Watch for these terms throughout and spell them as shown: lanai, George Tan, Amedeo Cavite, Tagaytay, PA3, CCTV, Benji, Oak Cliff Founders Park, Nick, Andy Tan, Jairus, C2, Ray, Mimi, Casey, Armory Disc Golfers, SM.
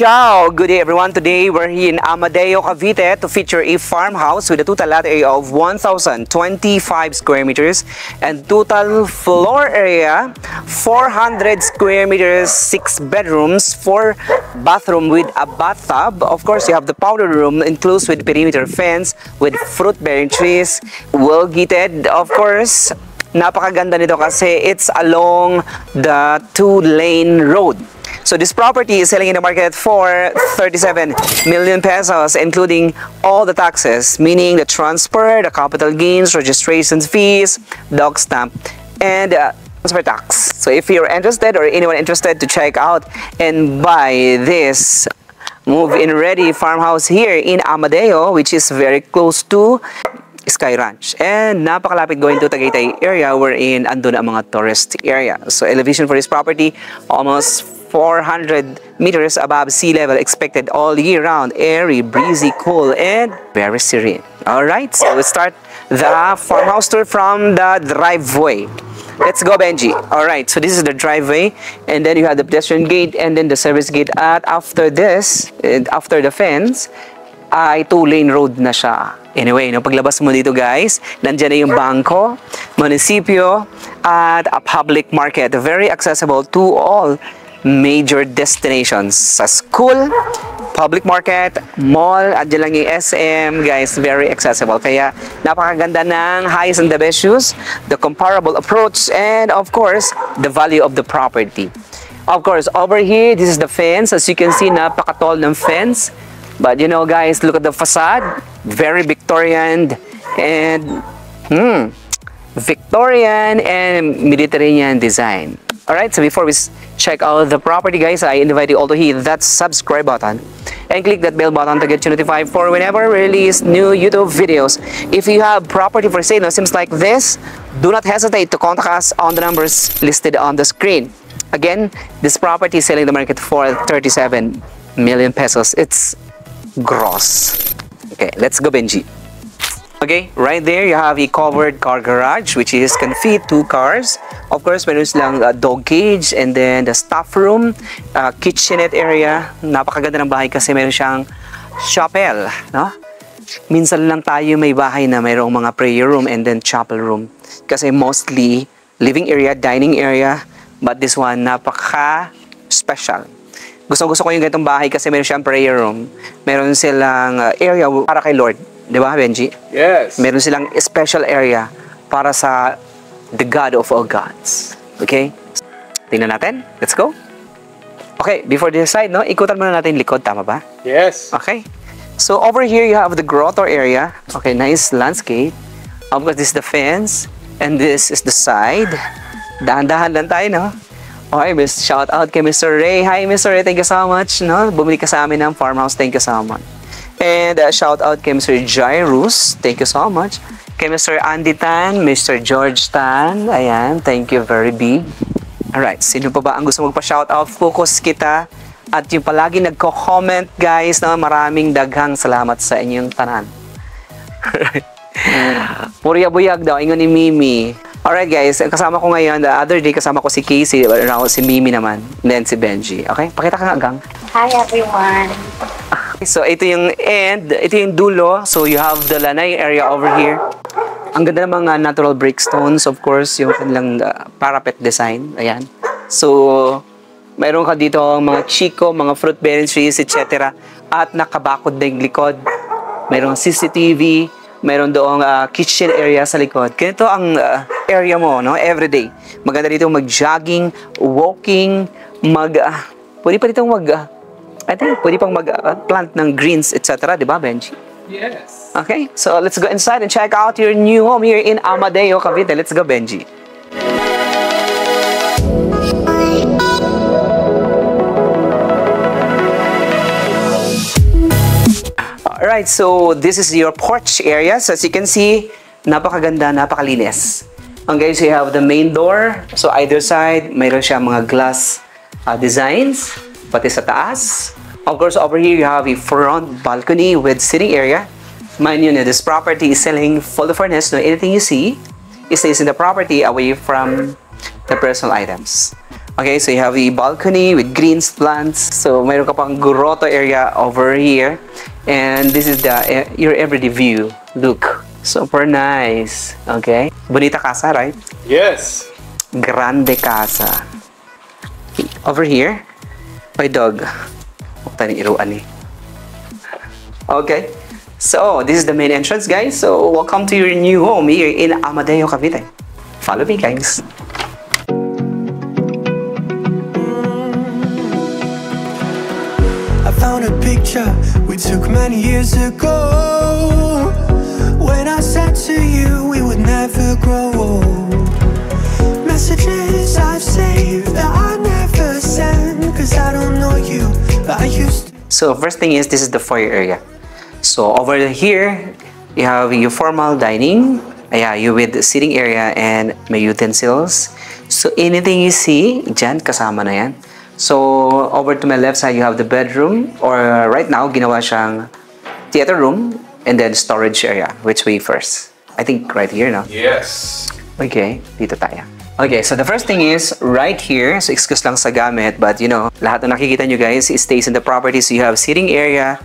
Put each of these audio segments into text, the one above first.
Ciao! Good day everyone! Today we're here in Amedeo, Cavite to feature a farmhouse with a total lot area of 1,025 square meters and total floor area 400 square meters, 6 bedrooms, 4 bathroom with a bathtub. Of course, you have the powder room enclosed with perimeter fence with fruit-bearing trees, well gated, of course. Napakaganda nito kasi it's along the 2-lane road. So this property is selling in the market for 37 million pesos, including all the taxes, meaning the transfer, the capital gains, registration fees, dog stamp, and transfer tax. So if you're interested or anyone interested to check out and buy this move-in ready farmhouse here in Amedeo, which is very close to Sky Ranch. And napakalapit going to Tagaytay area wherein andun ang mga tourist area. So elevation for this property, almost 400 meters above sea level, expected all year round, airy, breezy, cool, and very serene. Alright, so we'll start the farmhouse tour from the driveway. Let's go, Benji. Alright, so this is the driveway, and then you have the pedestrian gate, and then the service gate. At after this, after the fence, ay 2-lane road na siya. Anyway, no, paglabas mo dito guys, nandiyan na yung bangko, munisipyo, at a public market. Very accessible to all major destinations. Sa school, public market, mall, at dyan lang yung SM, guys, very accessible. Kaya napakaganda ng highest and the best shoes, the comparable approach, and of course, the value of the property. Of course, over here, this is the fence. As you can see, napakatol ng fence. But you know guys, look at the facade. Very Victorian and Victorian and Mediterranean design. Alright, so before we check out the property guys, I invite you all to hit that subscribe button and click that bell button to get you notified for whenever we release new YouTube videos. If you have property for sale that seems like this, do not hesitate to contact us on the numbers listed on the screen. Again, this property is selling the market for 37 million pesos. It's gross. Okay, let's go, Benji. Okay, right there you have a covered car garage which is can fit 2 cars. Of course, meron silang dog cage and then the staff room, kitchenette area. Napakaganda ng bahay kasi meron siyang chapel, no? Minsan lang tayo may bahay na mayroong mga prayer room and then chapel room. Kasi mostly living area, dining area, but this one napaka special. Gusto ko yung ganitong bahay kasi meron siyang prayer room. Meron silang area para kay Lord. Di ba, Benji? Yes. Meron silang special area para sa the God of all gods. Okay? Tingnan natin. Let's go. Okay, before this side, no? Ikutan muna natin likod. Tama ba? Yes. Okay. So, over here, you have the grotto area. Okay, nice landscape. Of course, this is the fence. And this is the side. Dahan-dahan lang tayo, no? Okay, shout out kay Mr. Ray. Hi, Mr. Ray. Thank you so much. No? Bumili ka sa amin ng farmhouse. Thank you so much. And shout out kay Mr. Jairus. Thank you so much. Kay Mr. Andy Tan, Mr. George Tan. Ayan, thank you very big. Alright, sino pa ba ang gusto magpa-shout out? Focus kita. At yung palagi nagko-comment guys, no? Maraming daghang salamat sa inyong tanan. Alright. Puriya-buyag daw, ingon ni Mimi. Alright guys, kasama ko ngayon, the other day kasama ko si Casey, si Mimi naman, then si Benji. Okay, pakita ka nga, gang. Hi everyone. So, ito yung end, ito yung dulo. So, you have the lanai area over here. Ang ganda ng mga natural brickstones, of course, yung kanilang parapet design. Ayan. So, mayroon ka dito ang mga chico, mga fruit-bearing trees, etc. At nakabakod na yung likod. Mayroong CCTV. Mayroon doong kitchen area sa likod. Ganito ang area mo, no? Everyday. Maganda dito mag-jogging, walking, pwede pa dito I think pwede pang mag-plant ng greens, etc. Diba, Benji? Yes. Okay, so let's go inside and check out your new home here in Amedeo, Cavite. Let's go, Benji. Alright, so this is your porch area. So as you can see, napakaganda, napakalinis. Okay, so you have the main door. So either side, mayroon siya mga glass designs, pati sa taas. Of course, over here, you have a front balcony with sitting area. Mind you, this property is selling full furnished. No, anything you see, it stays in the property away from the personal items. Okay, so you have the balcony with greens, plants. So mayroon ka pang grotto area over here. And this is the your everyday view. Look, super nice. Okay, bonita casa, right? Yes. Grande casa. Over here, my dog. Okay, so this is the main entrance, guys. So welcome to your new home here in Amedeo Cavite. Follow me, guys. Found a picture we took many years ago. When I said to you we would never grow old. Messages I've saved that I never send, cause I don't know you, but I used to. So first thing is, this is the foyer area. So over here you have your formal dining. Yeah, you with the sitting area and may utensils. So anything you see, dyan kasama na yan. So over to my left side, you have the bedroom, or right now, ginawa siyang theater room and then storage area. Which way first? I think right here, no? Yes. Okay, dito tayo. Okay, so the first thing is right here. So excuse lang sa gamit, but you know, lahat na nakikita nyo guys, it stays in the property. So you have sitting area,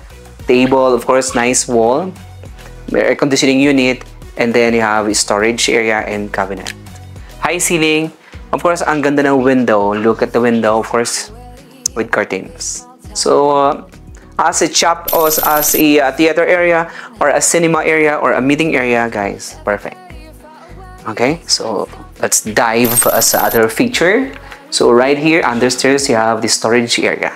table, of course, nice wall, air conditioning unit, and then you have storage area and cabinet. High ceiling. Of course, ang ganda ng window. Look at the window, of course, with curtains. So, as a shop, or as a theater area, or a cinema area, or a meeting area, guys, perfect. Okay, so let's dive sa other feature. So, right here, under stairs, you have the storage area.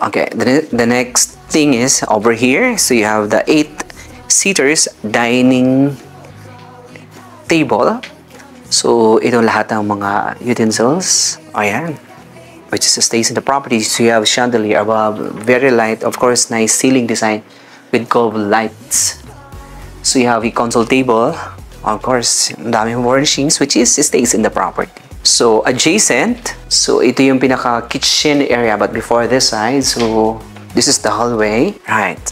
Okay, the next thing is over here. So, you have the 8-seaters dining table. So, ito lahat ng mga utensils. Ayan. Which stays in the property. So, you have chandelier above. Very light. Of course, nice ceiling design with gold lights. So, you have a console table. Of course, dami furnishings which is stays in the property. So, adjacent. So, ito yung pinaka-kitchen area. But before this side, so, this is the hallway. Right.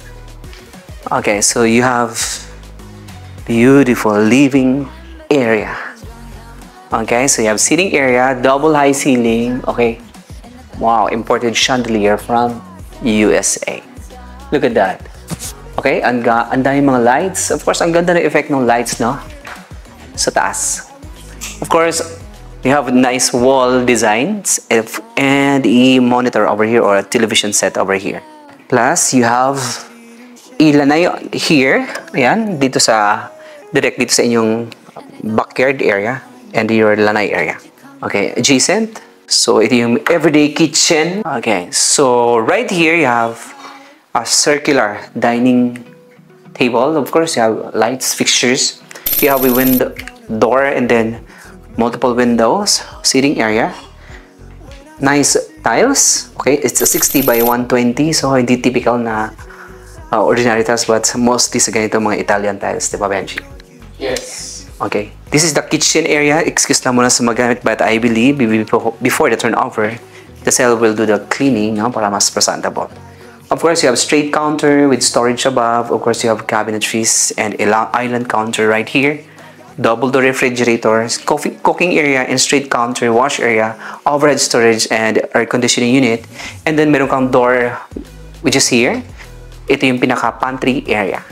Okay, so you have beautiful living area. Okay, so you have sitting area, double high ceiling. Okay, wow, imported chandelier from USA. Look at that. Okay, ang dami mga lights. Of course, ang ganda ng effect ng lights, no? Sa taas. Of course, we have nice wall designs and a monitor over here or a television set over here. Plus, you have ilanay here. Ayan, dito sa, direct dito sa inyong backyard area. And your lanai area. Okay, adjacent. So, ito yung everyday kitchen. Okay, so right here you have a circular dining table. Of course, you have lights, fixtures. You have a window, door, and then multiple windows. Seating area. Nice tiles. Okay, it's a 60 by 120. So, hindi typical na ordinary tiles, but mostly sa ganito mga Italian tiles. Diba, Benji? Yes. Okay, this is the kitchen area. Excuse lang muna sa magamit, but I believe before the turnover, the seller will do the cleaning, no? Para mas presentable. Of course, you have straight counter with storage above. Of course, you have cabinetries and island counter right here. Double door refrigerators, cooking area and straight counter, wash area, overhead storage and air conditioning unit. And then meron kang door, which is here. Ito yung pinaka pantry area.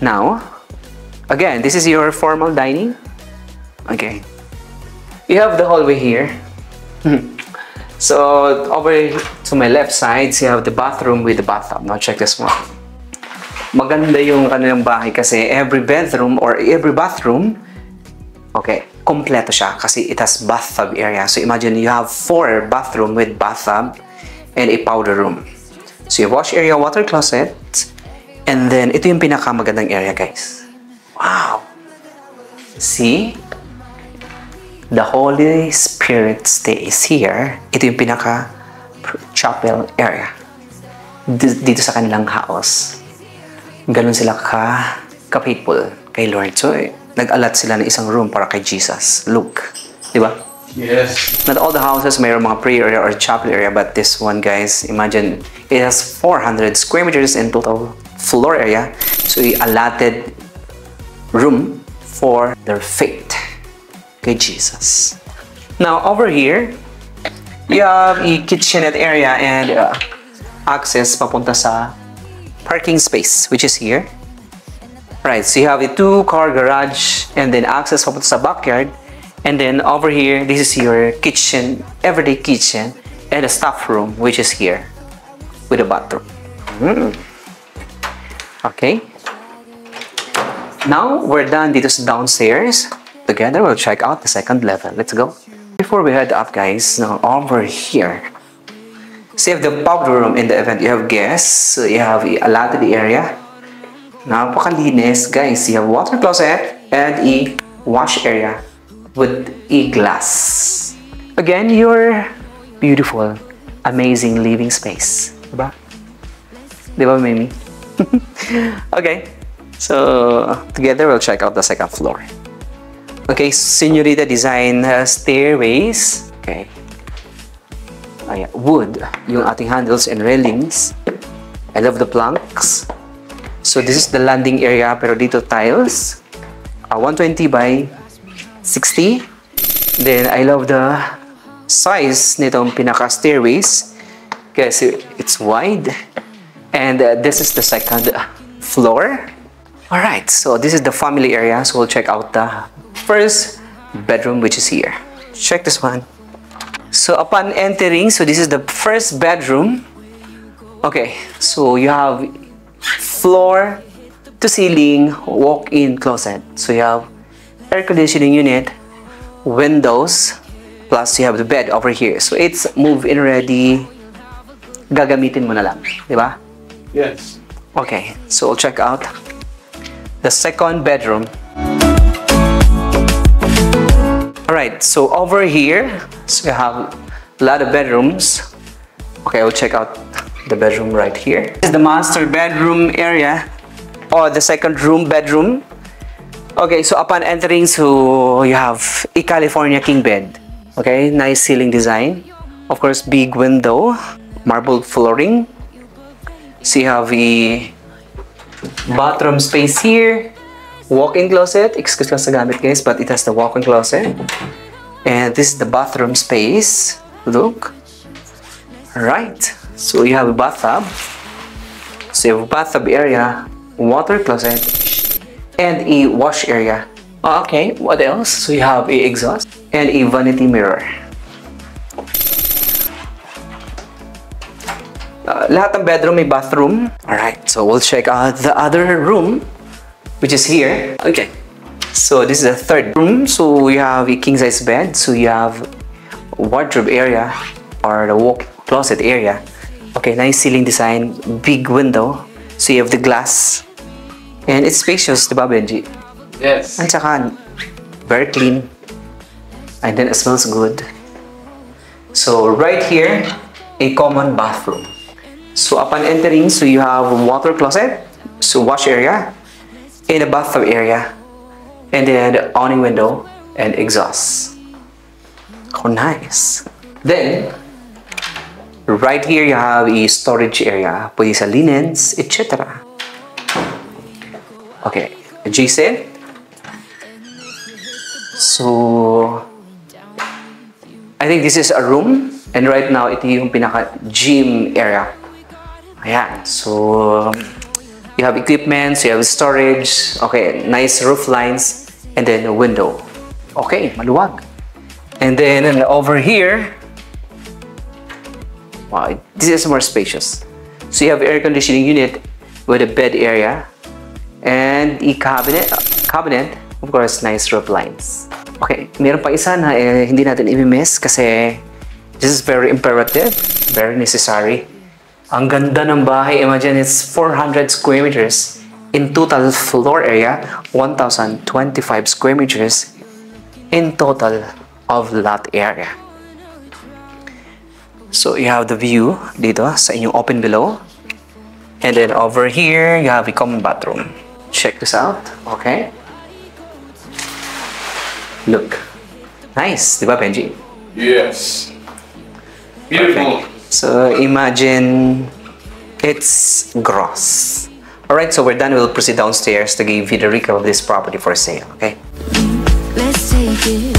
Now, again, this is your formal dining. Okay. You have the hallway here. So, over to my left side, you have the bathroom with the bathtub. Now, check this one. Maganda yung kanilang bahay kasi every bedroom or every bathroom, okay, kompleto siya kasi it has bathtub area. So, imagine you have 4 bathroom with bathtub and a powder room. So, your wash area, water closet, and then ito yung pinakamagandang area, guys. Wow! See? The Holy Spirit stays here. Ito yung pinaka-chapel area. Dito sa kanilang house. Ganun sila ka-faithful kay Lord. So, nag-alat sila ng isang room para kay Jesus. Look. Diba? Yes. Not all the houses mayroong mga prayer area or chapel area, but this one, guys, imagine, it has 400 square meters in total floor area. So, allotted room for their faith. Okay, Jesus. Now, over here, You have a kitchenette area and access papunta sa parking space, which is here. Right, so you have a two-car garage and then access papunta sa backyard. And then over here, this is your kitchen, everyday kitchen, and a staff room, which is here with a bathroom. Okay. Now we're done dito sa downstairs. Together we'll check out the second level. Let's go. Before we head up, guys, now over here. So you have the powder room in the event you have guests. So you have a laundry area. Napakalinis, guys. You have water closet and a wash area with a glass. Again, your beautiful, amazing living space. Diba? Diba, Mimi? Okay, so together we'll check out the second floor. Okay, Senorita Design stairways. Okay. Ayan, wood, yung ating handles and railings. I love the planks. So this is the landing area, pero dito tiles. 120 by 60. Then I love the size nitong pinaka stairways kasi it's wide, and this is the second floor. All right, so this is the family area, so we'll check out the first bedroom, which is here. Check this one. So upon entering, so this is the first bedroom. Okay, so you have floor to ceiling walk-in closet, so you have air conditioning unit, windows, plus you have the bed over here. So it's move-in ready. Gagamitin mo na lang, di ba? Yes. Okay, so we'll check out the second bedroom. Alright, so over here, so you have a lot of bedrooms. Okay, we'll check out the bedroom right here. This is the master bedroom area, or the second room bedroom. Okay, so upon entering, so you have a California king bed. Okay, nice ceiling design. Of course, big window, marble flooring. So you have a bathroom space here, walk-in closet. Excuse lang sa gamit, guys, but it has the walk-in closet. And this is the bathroom space. Look. Right. So you have a bathtub. So you have a bathtub area, water closet, and a wash area. Okay, what else? So you have a exhaust and a vanity mirror. Lahat ng bedroom may bathroom. Alright, so we'll check out the other room, which is here. Okay, so this is the third room. So we have a king-size bed. So you have wardrobe area, or the walk closet area. Okay, nice ceiling design, big window. So you have the glass. And it's spacious, diba, Benji? Yes. And saka, very clean. And then it smells good. So right here, a common bathroom. So upon entering, so you have a water closet, so wash area, and a bathtub area, and then the awning window and exhaust. Oh, nice. Then right here you have a storage area, pwede sa linens, etc. Okay, adjacent. So I think this is a room, and right now ito yung pinaka gym area. Ayan, so you have equipment, so you have storage. Okay, nice roof lines, and then a window. Okay, maluwag. And then over here, wow, this is more spacious. So you have air conditioning unit with a bed area and a cabinet, of course, nice roof lines. Okay, meron pa isa na hindi natin i-miss kasi this is very imperative, very necessary. Ang ganda ng bahay, imagine it's 400 square meters in total floor area, 1,025 square meters in total of lot area. So you have the view dito sa inyong open below, and then over here you have a common bathroom. Check this out. Okay. Look. Nice. Diba, Benji? Yes. Beautiful. Perfect. So imagine it's gross. Alright, so we're done. We'll proceed downstairs to give you the recap of this property for sale. Okay. Let's take it.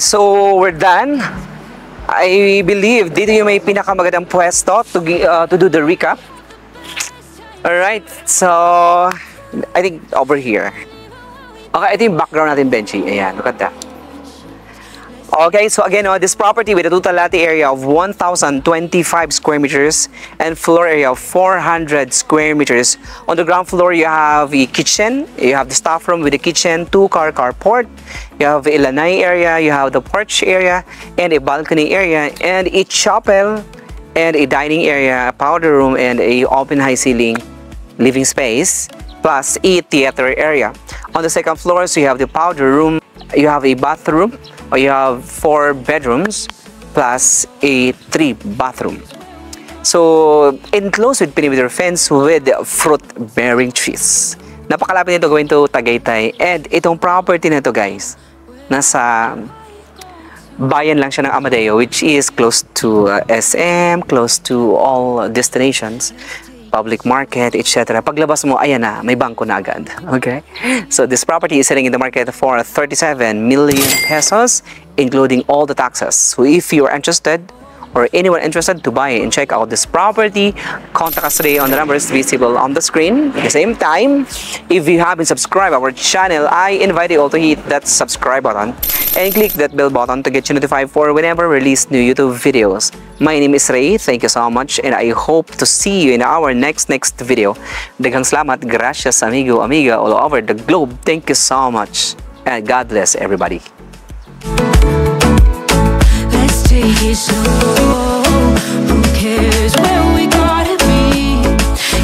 Alright, so we're done. I believe dito yung may pinakamagandang pwesto to do the recap. Alright, so I think over here. Okay, ito yung background natin, Benji. Ayan, look at that. Okay, so again, this property with a total lot area of 1,025 square meters and floor area of 400 square meters. On the ground floor, you have a kitchen, you have the staff room with a kitchen, two-car carport, you have a lanai area, you have the porch area, and a balcony area, and a chapel, and a dining area, a powder room, and a open high ceiling living space, plus a theater area. On the second floor, so you have the powder room, you have a bathroom, or you have 4 bedrooms plus a 3 bathroom. So enclosed with perimeter fence with fruit bearing trees. Napakalapit nito gawin to Tagaytay, and itong property na to, guys, nasa bayan lang siya ng Amedeo, which is close to SM, close to all destinations, public market, etc. Paglabas mo, ayan na, may bangko na agad. Okay? So this property is selling in the market for 37 million pesos, including all the taxes. So if you are interested, or anyone interested to buy and check out this property, contact us today on the numbers visible on the screen. At the same time, if you haven't subscribed our channel, I invite you all to hit that subscribe button and click that bell button to get you notified for whenever we release new YouTube videos. My name is Ray, thank you so much, and I hope to see you in our next video. Daghang salamat, gracias amigo, amiga all over the globe. Thank you so much, and God bless everybody. Take it slow, who cares where we gotta be?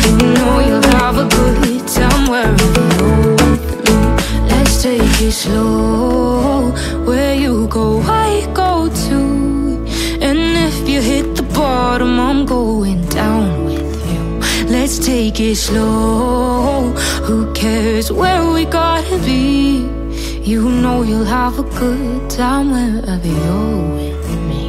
You know you'll have a good time wherever you go. Let's take it slow, where you go, I go too. And if you hit the bottom, I'm going down with you. Let's take it slow, who cares where we gotta be? You know you'll have a good time wherever you're with me.